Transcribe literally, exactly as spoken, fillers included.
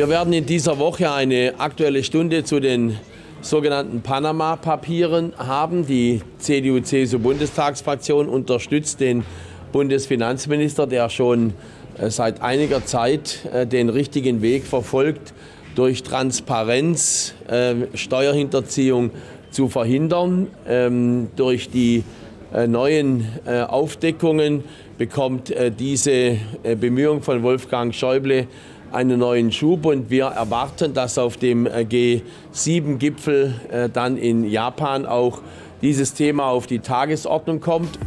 Wir werden in dieser Woche eine Aktuelle Stunde zu den sogenannten Panama Papieren haben. Die C D U C S U-Bundestagsfraktion unterstützt den Bundesfinanzminister, der schon seit einiger Zeit den richtigen Weg verfolgt, durch Transparenz Steuerhinterziehung zu verhindern. Durch die neuen Aufdeckungen bekommt diese Bemühung von Wolfgang Schäuble einen neuen Schub, und wir erwarten, dass auf dem G sieben Gipfel dann in Japan auch dieses Thema auf die Tagesordnung kommt.